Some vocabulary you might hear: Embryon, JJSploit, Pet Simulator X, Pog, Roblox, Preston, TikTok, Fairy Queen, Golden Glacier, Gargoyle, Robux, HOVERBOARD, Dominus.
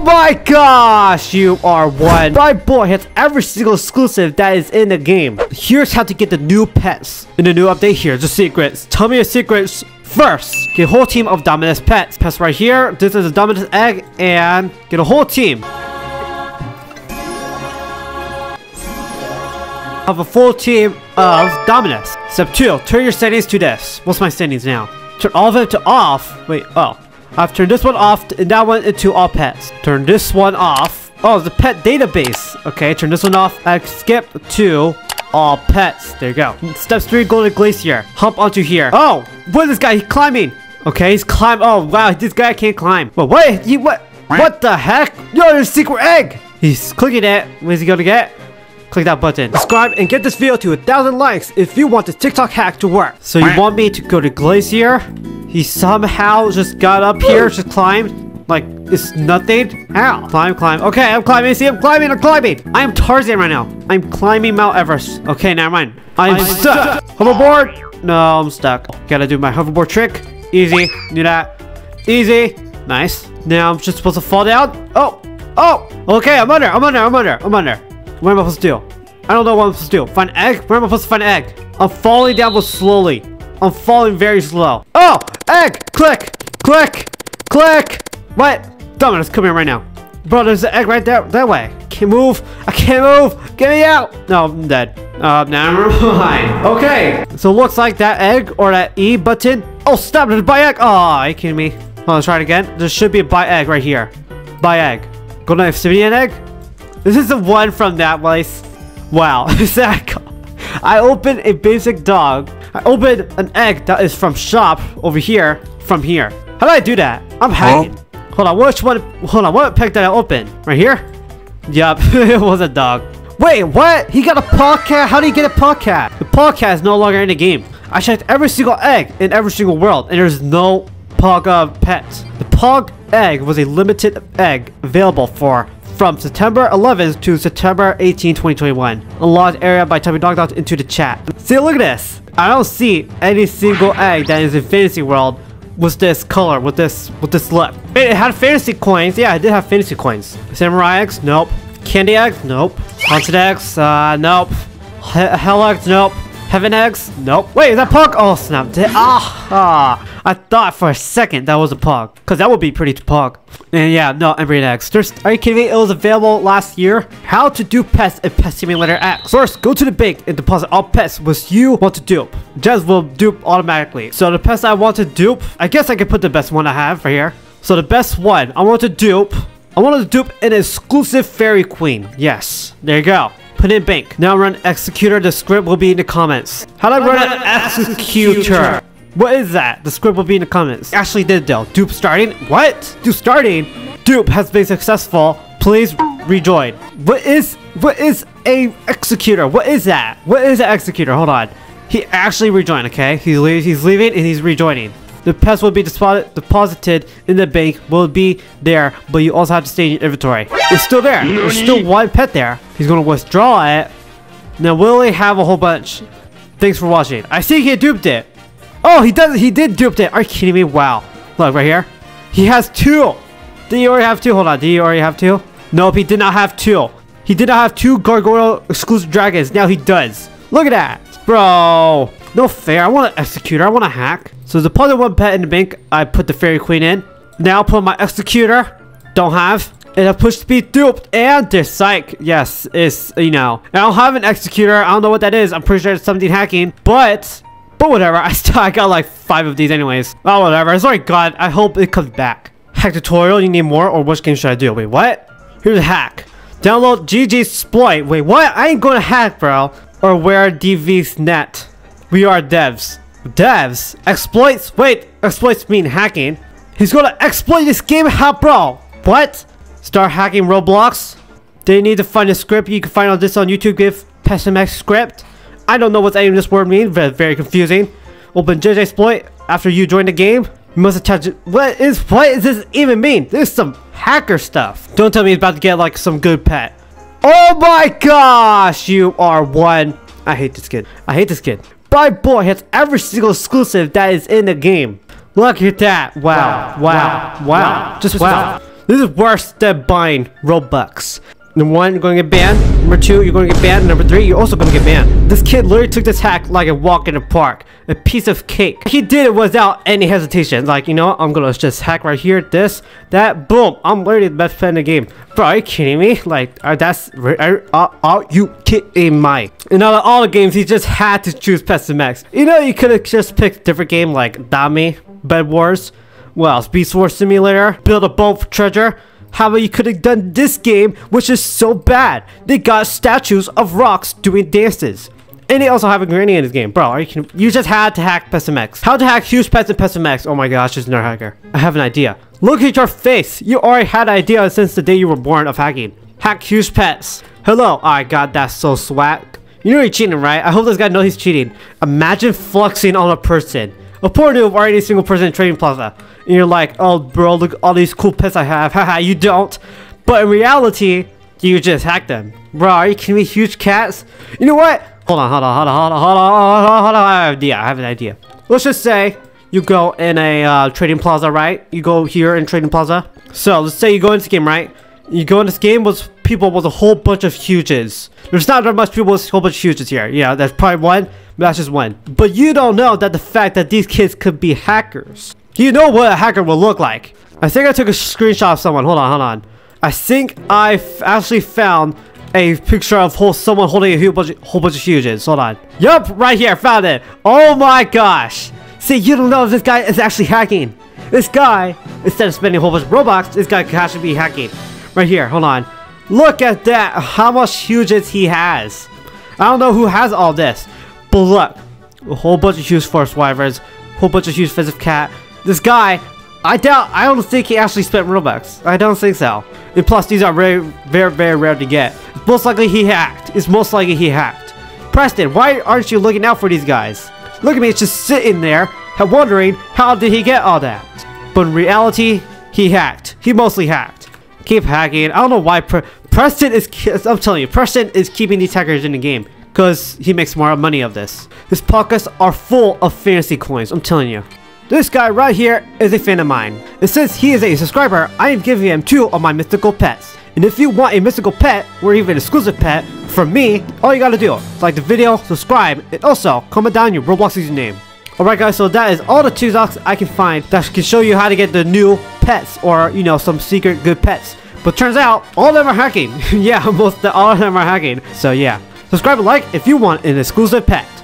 Oh my gosh, you are one. My boy has every single exclusive that is in the game. Here's how to get the new pets in the new update. Here's the secrets. Tell me your secrets first. Get a whole team of Dominus pets. Pets right here. This is a Dominus egg, and get a whole team. Have a full team of Dominus. Step 2. Turn your settings to this. What's my settings now? Turn all of them to off. Wait, oh. I've turned this one off and that one into all pets. Turn this one off. Oh, the pet database. Okay, turn this one off. I skip to all pets. There you go. Step 3. Golden Glacier. Hump onto here. Oh, what is this guy? He's climbing. Okay, he's climbing. Oh, wow. This guy can't climb. Well, wait. What the heck? Yo, there's a secret egg. He's clicking it. What is he going to get? Click that button. Subscribe and get this video to 1,000 likes if you want the TikTok hack to work. So you want me to go to Glacier? He somehow just got up here, just climbed. Like, it's nothing. Ow. Climb, climb. Okay, I'm climbing. See, I'm climbing, I'm climbing. I am Tarzan right now. I'm climbing Mount Everest. Okay, never mind. I'm stuck. Hoverboard. No, I'm stuck. Gotta do my hoverboard trick. Easy. Do that. Easy. Nice. Now I'm just supposed to fall down. Oh. Oh. Okay, I'm under. I'm under. I'm under. I'm under. What am I supposed to do? I don't know what I'm supposed to do. Find egg? Where am I supposed to find egg? I'm falling down but slowly. I'm falling very slow. Oh! Egg! Click! Click! Click! What? Dominus, come here right now. Bro, there's an egg right there. That way. Can't move. I can't move. Get me out! No, I'm dead. Never mind. Okay. So it looks like that egg or that E button. Oh, stop. There's a buy egg. Oh, are you kidding me? Hold on, let's try it again. There should be a buy egg right here. Buy egg. Go to Obsidian egg. This is the one from that place. Wow. I opened a basic dog. I opened an egg that is from shop over here. From here. How do I do that? I'm hacking. Oh. Hold on. Which one? Hold on. What peg did I open? Right here? Yup. It was a dog. Wait, what? He got a paw cat? How do you get a paw cat? The paw cat is no longer in the game. I checked every single egg in every single world, and there's no pog pet. The pog egg was a limited egg available for from September 11th to September 18, 2021. Unlocked area by typing dog into the chat. See, look at this. I don't see any single egg that is in Fantasy World with this color, with this look. It had fantasy coins. Yeah, it did have fantasy coins. Samurai eggs? Nope. Candy eggs? Nope. Haunted eggs? Nope. Hell eggs? Nope. Heaven eggs? Nope. Wait, is that Pog? Oh, snap. I thought for a second that was a Pog. Because that would be pretty Pog. And yeah, no, Embryon eggs. Are you kidding me? It was available last year. How to do pets in Pet Simulator X. First, go to the bank and deposit all pets which you want to dupe. Just will dupe automatically. So the pets I want to dupe, I guess I can put the best one I have right here. So the best one I want to dupe, I wanted to dupe an exclusive Fairy Queen. Yes, there you go. Put in bank. Now run executor. The script will be in the comments. How do I run an executor? What is that? The script will be in the comments. Actually did though. Dupe starting. What? Dupe starting? Dupe has been successful. Please rejoin. What is a executor? What is that? What is an executor? Hold on. He actually rejoined, okay? He's leaving and he's rejoining. The pets will be deposited in the bank, will be there, but you also have to stay in your inventory. It's still there. There's still one pet there. He's going to withdraw it. Now, will he have a whole bunch? Thanks for watching. I see he duped it. Oh, he did dupe it. Are you kidding me? Wow. Look, right here. He has two. Did he already have two? Hold on. Did he already have two? Nope, he did not have two. He did not have two Gargoyle exclusive dragons. Now he does. Look at that. Bro. No fair. I want an executor. I want a hack. So the deposit one pet in the bank. I put the Fairy Queen in. Now put my executor. Don't have. And I push speed duped. And there's psych. Yes, it's, you know. I don't have an executor. I don't know what that is. I'm pretty sure it's something hacking. But whatever. I got like 5 of these anyways. Oh, whatever. It's already gone. I hope it comes back. Hack tutorial. You need more? Or which game should I do? Wait, what? Here's a hack. Download JJSploit. Wait, what? I ain't gonna hack, bro. Or where DV's net. We are devs. Devs? Exploits? Wait, exploits mean hacking. He's gonna exploit this game, huh, bro? What? Start hacking Roblox? They need to find a script. You can find all this on YouTube. Give Pet Simulator script. I don't know what any of this word means. Very confusing. Open JJSploit after you join the game. You must attach it. What does this even mean? This is some hacker stuff. Don't tell me he's about to get like some good pet. Oh my gosh, you are one. I hate this kid. I hate this kid. My boy has every single exclusive that is in the game. Look at that. Wow. Wow. Wow. Just wow. This is worse than buying Robux. Number one, you're gonna get banned. Number two, you're gonna get banned. Number three, you're also gonna get banned. This kid literally took this hack like a walk in the park. A piece of cake. He did it without any hesitation. Like, you know, I'm gonna just hack right here, this, that, boom. I'm literally the best player in the game. Bro, are you kidding me? Like, are you kidding me? In all the games, he just had to choose Pets and Max. You know, you could have just picked a different game like Dami, Bed Wars, what else? Beast Wars Simulator, Build a Boat for Treasure. How about you could have done this game, which is so bad? They got statues of rocks doing dances. And they also have a granny in this game. Bro, you just had to hack PessMX. How to hack huge pets and PessMX. Oh my gosh, it's no hacker. I have an idea. Look at your face. You already had an idea since the day you were born of hacking. Hack huge pets. Hello. Oh my god, that's so swag. You know you're cheating, right? I hope this guy knows he's cheating. Imagine fluxing on a person. A poor noob or any single person in Trading Plaza. And you're like, oh bro, look at all these cool pets I have. Haha, you don't. But in reality, you just hack them. Bro, are you kidding me? Huge cats? You know what? Hold on. I have an idea. Let's just say you go in a Trading Plaza, right? You go here in Trading Plaza. So let's say you go into this game, right? You go in this game with people with a whole bunch of huges. There's not that much people with a whole bunch of huges here. Yeah, that's probably one. That's just one. But you don't know that the fact that these kids could be hackers. You know what a hacker will look like. I think I took a screenshot of someone. Hold on. I think I actually found a picture of someone holding a whole bunch of huges. Hold on. Yup, right here. Found it. Oh my gosh. See, you don't know if this guy is actually hacking. This guy, instead of spending a whole bunch of Robux, this guy could actually be hacking. Right here. Hold on. Look at that. How much huges he has. I don't know who has all this. But look, a whole bunch of huge forest wyverns, whole bunch of huge fizz of cat. This guy, I don't think he actually spent Robux. I don't think so. And plus, these are very, very, very rare to get. Most likely he hacked. Preston, why aren't you looking out for these guys? Look at me, it's just sitting there, wondering how did he get all that? But in reality, he hacked. He mostly hacked. Keep hacking. I don't know why Preston is. I'm telling you, Preston is keeping these hackers in the game. Because he makes more money of this. His pockets are full of fantasy coins, I'm telling you. This guy right here is a fan of mine. And since he is a subscriber, I am giving him 2 of my mystical pets. And if you want a mystical pet, or even an exclusive pet, from me, all you gotta do is like the video, subscribe, and also comment down your Roblox username. Alright guys, so that is all the TikToks I can find that can show you how to get the new pets, or you know, some secret good pets. But turns out, all of them are hacking. Yeah, all of them are hacking. So yeah. Subscribe and like if you want an exclusive pet.